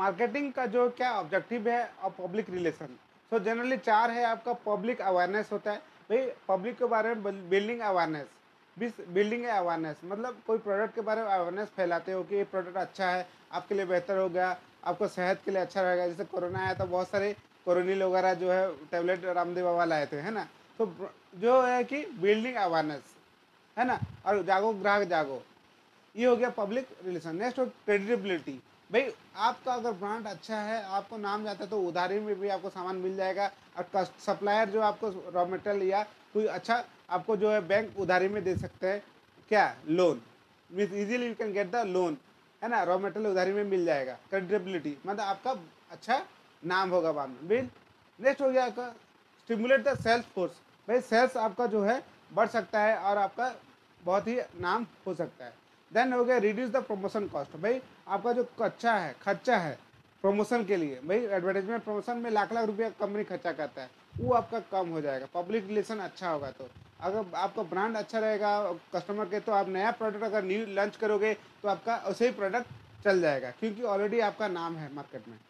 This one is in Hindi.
मार्केटिंग का जो क्या ऑब्जेक्टिव है और पब्लिक रिलेशन, सो जनरली चार है। आपका पब्लिक अवेयरनेस होता है, भाई पब्लिक के बारे में बिल्डिंग अवेयरनेस, बिल्डिंग है अवेयरनेस, मतलब कोई प्रोडक्ट के बारे में अवेयरनेस फैलाते हो कि ये प्रोडक्ट अच्छा है, आपके लिए बेहतर हो गया, आपको सेहत के लिए अच्छा रहेगा। जैसे कोरोना आया तो बहुत सारे कोरोनिल वगैरह जो है टैबलेट रामदेव बाबा लाए थे, है ना। तो जो है कि बिल्डिंग अवेयरनेस, है ना, और जागो ग्राहक जागो, ये हो गया पब्लिक रिलेशन। नेक्स्ट हो क्रेडिबिलिटी, भाई आपका अगर ब्रांड अच्छा है, आपको नाम जाता है, तो उधारी में भी आपको सामान मिल जाएगा और सप्लायर जो आपको रॉ मटेरियल या कोई अच्छा आपको जो है बैंक उधारी में दे सकते हैं, क्या loan means easily you can get the loan, है ना। रॉ मटेरियल उधारी में मिल जाएगा, क्रेडिबिलिटी मतलब आपका अच्छा नाम होगा बाद में। बिल नेक्स्ट हो गया आपका स्टिमुलेट द सेल्स फोर्स, भाई सेल्स आपका जो है बढ़ सकता है और आपका बहुत ही नाम हो सकता है। देन हो गया रिड्यूस द प्रमोशन कॉस्ट, भाई आपका जो खर्चा है प्रमोशन के लिए, भाई एडवर्टाइजमेंट प्रमोशन में लाख लाख रुपया कंपनी खर्चा करता है, वो आपका कम हो जाएगा। पब्लिक रिलेशन अच्छा होगा तो अगर आपका ब्रांड अच्छा रहेगा कस्टमर के, तो आप नया प्रोडक्ट अगर न्यू लॉन्च करोगे तो आपका उसे ही प्रोडक्ट चल जाएगा, क्योंकि ऑलरेडी आपका नाम है मार्केट में।